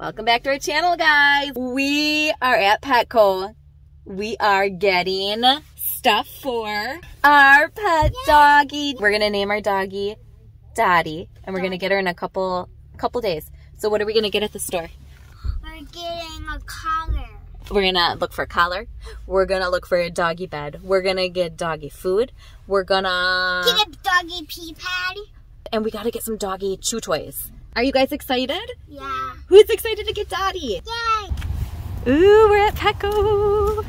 Welcome back to our channel, guys. We are at Petco. We are getting stuff for our pet doggy. We're gonna name our doggy Dottie, and we're gonna get her in a couple days. So what are we gonna get at the store? We're getting a collar. We're gonna look for a collar. We're gonna look for a doggy bed. We're gonna get doggy food. We're gonna get a doggy pee pad. And we gotta get some doggy chew toys. Are you guys excited? Yeah. Who's excited to get Dottie? Yay! Ooh, we're at Petco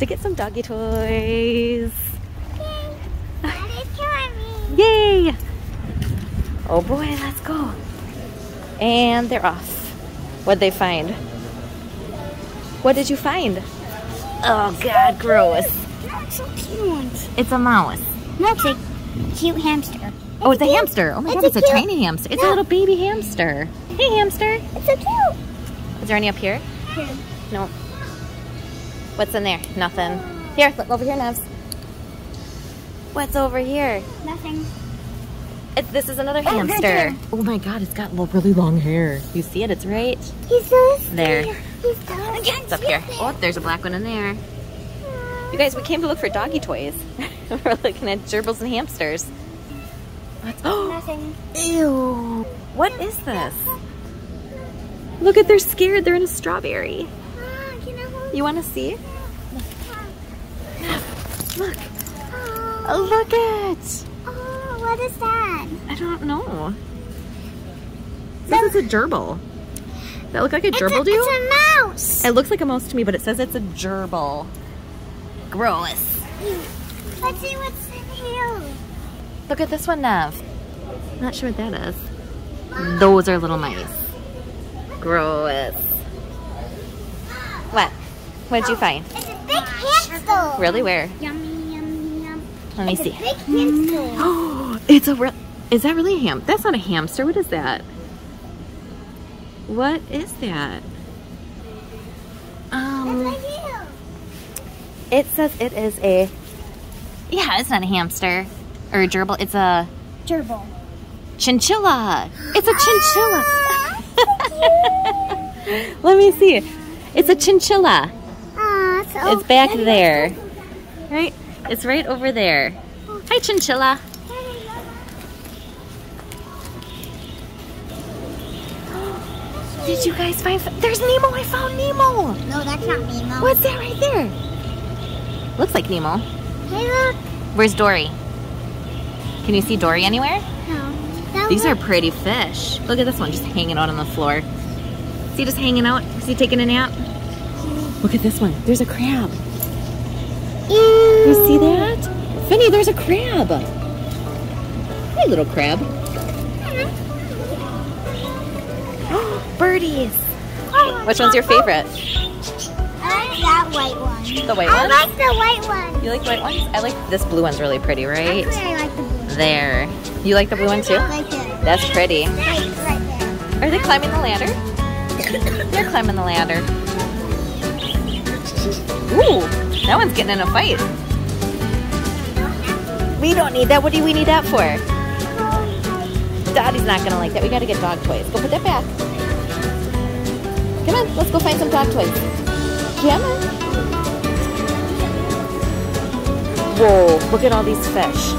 to get some doggy toys. Yay! Daddy's coming. Yay! Oh boy, let's go. And they're off. What'd they find? What did you find? Oh God, gross. That's so cute. It's a mouse. No, it's a cute hamster. Oh, it's a hamster. Oh my God, it's a tiny hamster. It's a little baby hamster. Hey, hamster. It's so cute. Is there any up here? No. What's in there? Nothing. Here, look over here, Nevs. What's over here? Nothing. This is another hamster. Oh my God, it's got really long hair. You see it? It's right there. It's up here. Oh, there's a black one in there. You guys, we came to look for doggy toys. We're looking at gerbils and hamsters. Nothing. Ew. What is this? Look at, they're scared. They're in a strawberry. You want to see? Look. Oh, look at. Oh, what is that? I don't know. This is a gerbil. Does that look like a gerbil to you? It's a mouse. It looks like a mouse to me, but it says it's a gerbil. Gross. Let's see what's in here. Look at this one, Nev. Not sure what that is. Mom. Those are little mice. Gross. What? What did you find? It's a big hamster. Really? Where? Yummy, yummy, yum. Let me see. It's a big hamster. Oh, it's a real. Is that really a ham? That's not a hamster. What is that? What is that? It says it is a. Yeah, it's not a hamster. Or a gerbil. It's a gerbil. Chinchilla. It's a chinchilla. Ah, let me see. It's a chinchilla. Ah, so it's back there. Right? It's right over there. Hi, chinchilla. Did you guys find? There's Nemo. I found Nemo. No, that's not Nemo. What's that right there? Looks like Nemo. Hey, look. Where's Dory? Can you see Dory anywhere? No. These are pretty fish. Look at this one just hanging out on the floor. Is he just hanging out? Is he taking a nap? Look at this one. There's a crab. Ew. You see that? Finny, there's a crab. Hey, little crab. Oh, birdies. Which one's your favorite? I like that white one. The white one? I like the white one. You like white ones? I like this blue one's really pretty, right? Actually, I like the blue. There. You like the blue one too? I like it. That's pretty. Are they climbing the ladder? They're climbing the ladder. Ooh, that one's getting in a fight. We don't need that. What do we need that for? Dottie's not going to like that. We got to get dog toys. Go put that back. Come on, let's go find some dog toys. Come on. Whoa, look at all these fish.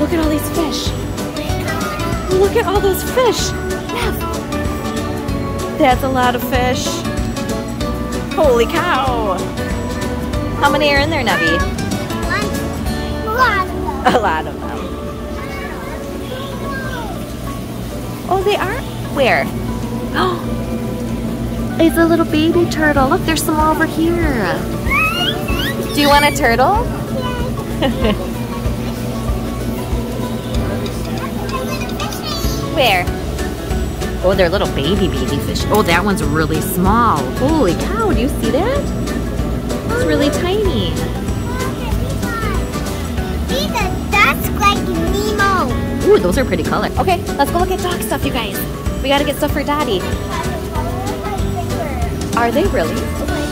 Look at all these fish. Look at all those fish. That's a lot of fish. Holy cow. How many are in there, Nebby? A lot of them. Oh, they are? Where? Oh, it's a little baby turtle. Look, there's some more over here. Do you want a turtle? Yes. Where? Oh, they're little baby fish. Oh, that one's really small. Holy cow, do you see that? It's really tiny. These are ducks like Nemo. Ooh, those are pretty colors. Okay, let's go look at dog stuff, you guys. We gotta get stuff for Dottie. Are they really? Oh my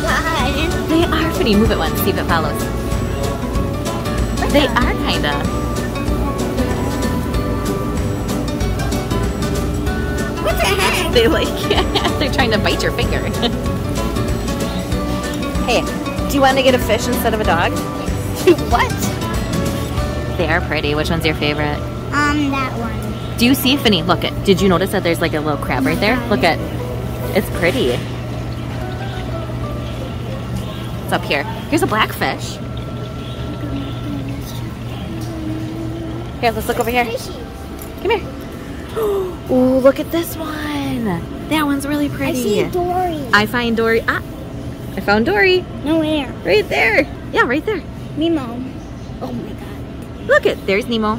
God. They are pretty. Move it once, see if it follows. They are kinda. They like it. probably trying to bite your finger. Hey, do you want to get a fish instead of a dog? What? They are pretty. Which one's your favorite? That one. Do you see, Finny? Look at. Did you notice that there's like a little crab right there? Look at. It's pretty. It's up here. Here's a blackfish. Here, let's look over here. Come here. Oh, look at this one. That one's really pretty. I see Dory. I find Dory. Ah, I found Dory. No, where? Right there. Yeah, right there. Nemo. Oh my God. Look at, there's Nemo,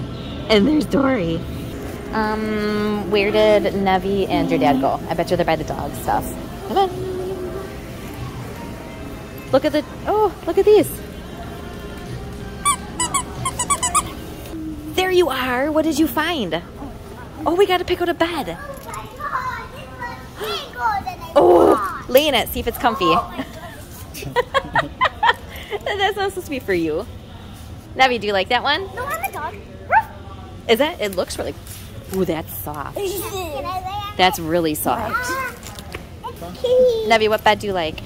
and there's Dory. Where did Nevi and your dad go? I bet you they're by the dog stuff. Come on. Look at the. Oh, look at these. There you are. What did you find? Oh, we got to pick out a bed. Oh, lay in it. See if it's comfy. Oh, that's not supposed to be for you. Nevi, do you like that one? No, I'm the dog. Is that? It looks really. Ooh, that's soft. That's really soft. Nevi, what bed do you like?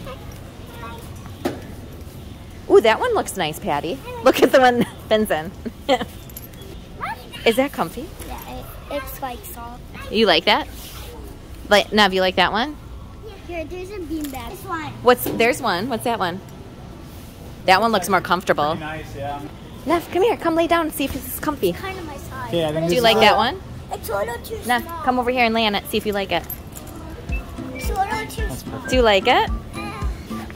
Ooh, that one looks nice, Patty. Look at the one Ben's in. Is that comfy? Yeah, it's like soft. You like that? Like, Nev, you like that one? Here, there's a beanbag. This one. There's one. What's that one? That one looks more comfortable. Nice, yeah. Nev, come here. Come lay down and see if this is comfy. It's kind of my size. Yeah, I think do you like that one? It's a little too small. Nev, come over here and lay on it. See if you like it. It's a little too small. Do you like it?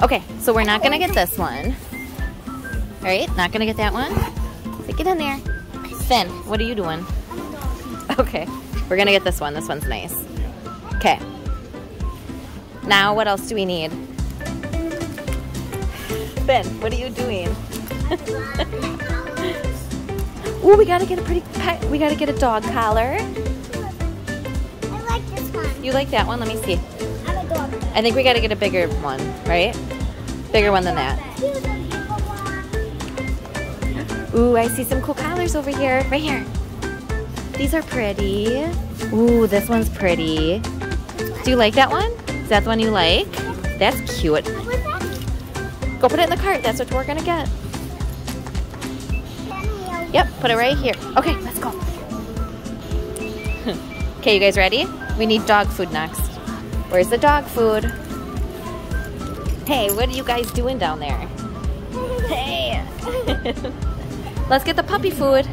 Okay, so we're not going to get this one. All right, not going to get that one. Stick it in there. Finn, what are you doing? I'm a dog. Okay, we're going to get this one. This one's nice. Okay. Now, what else do we need? Ben, what are you doing? Oh, we gotta get a pretty pet. We gotta get a dog collar. I like this one. You like that one? Let me see. I'm a dog. I think we gotta get a bigger one, right? Bigger one than that. Ooh, I see some cool collars over here. Right here. These are pretty. Ooh, this one's pretty. Do you like that one? Is that the one you like? That's cute. Go put it in the cart. That's what we're going to get. Yep, put it right here. Okay, let's go. Okay, you guys ready? We need dog food next. Where's the dog food? Hey, what are you guys doing down there? Hey. Let's get the puppy food.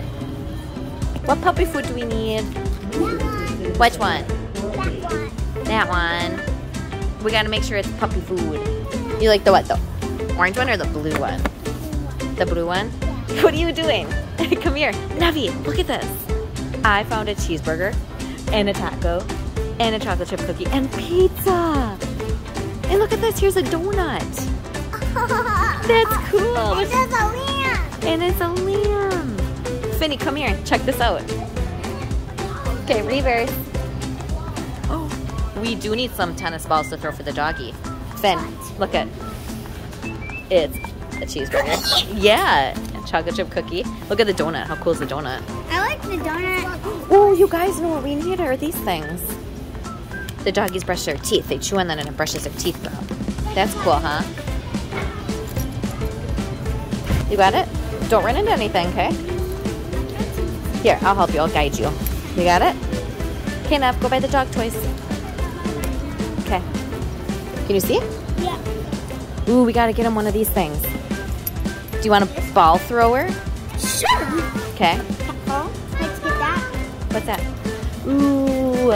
What puppy food do we need? Which one? That one. That one. We gotta make sure it's puppy food. You like the what though? Orange one or the blue one? The blue one? Yeah. What are you doing? Come here. Nevi, look at this. I found a cheeseburger and a taco and a chocolate chip cookie and pizza. And look at this, here's a donut. That's cool. It is a lamb. And it's a lamb. Finny, come here, check this out. Okay, reverse. We do need some tennis balls to throw for the doggy. Finn, look at it's a cheeseburger. Yeah, a chocolate chip cookie. Look at the donut. How cool is the donut? I like the donut. Oh, you guys know what we need are these things. The doggies brush their teeth. They chew on that and it brushes their teeth, bro. That's cool, huh? You got it? Don't run into anything, okay? Here, I'll help you. I'll guide you. You got it? Okay, Nev, go buy the dog toys. Okay. Can you see? Yeah. Ooh, we gotta get him one of these things. Do you want a ball thrower? Sure. Okay. Oh, let's get that. What's that? Ooh.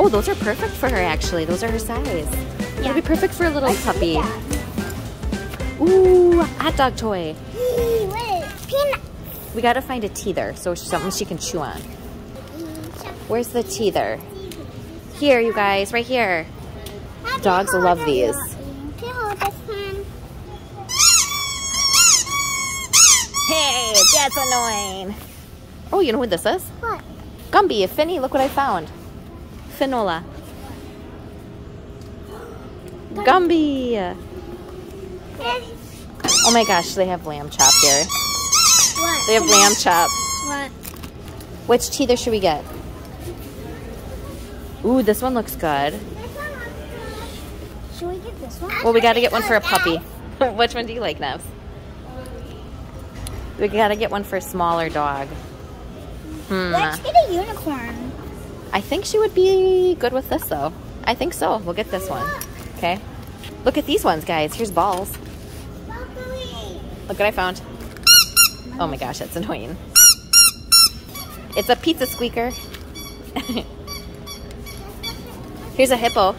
Oh, those are perfect for her actually. Those are her size. Yeah. It'll be perfect for a little puppy. Ooh, hot dog toy. Wait, peanut. We gotta find a teether, so something she can chew on. Where's the teether? Here, you guys, right here. Dogs love these. Hey, that's annoying. Oh, you know who this is? What? Gumby, Finny, look what I found. Finola. Gumby. Oh my gosh, they have lamb chop here. What? They have lamb chop. What? Which teether should we get? Ooh, this one looks good. Should we get this one? Well, we got to get one for a puppy. Which one do you like, Nev? We got to get one for a smaller dog. Let's get a unicorn. I think she would be good with this, though. I think so. We'll get this one. Okay. Look at these ones, guys. Here's balls. Look what I found. Oh my gosh, that's annoying. It's a pizza squeaker. Here's a hippo.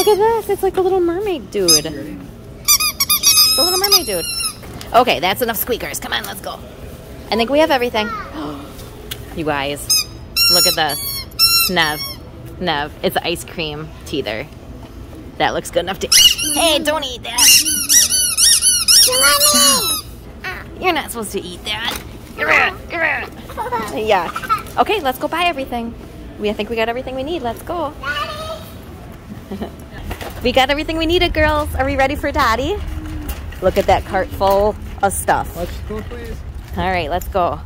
Look at this. It's like a little mermaid dude. It's a little mermaid dude. Okay, that's enough squeakers. Come on, let's go. I think we have everything. You guys, look at this. Nev. It's an ice cream teether. That looks good enough to eat. Hey, don't eat that. You're not supposed to eat that. Yuck. Okay, let's go buy everything. I think we got everything we need. Let's go. We got everything we needed, girls. Are we ready for Dottie? Look at that cart full of stuff. Let's go, please. All right, let's go.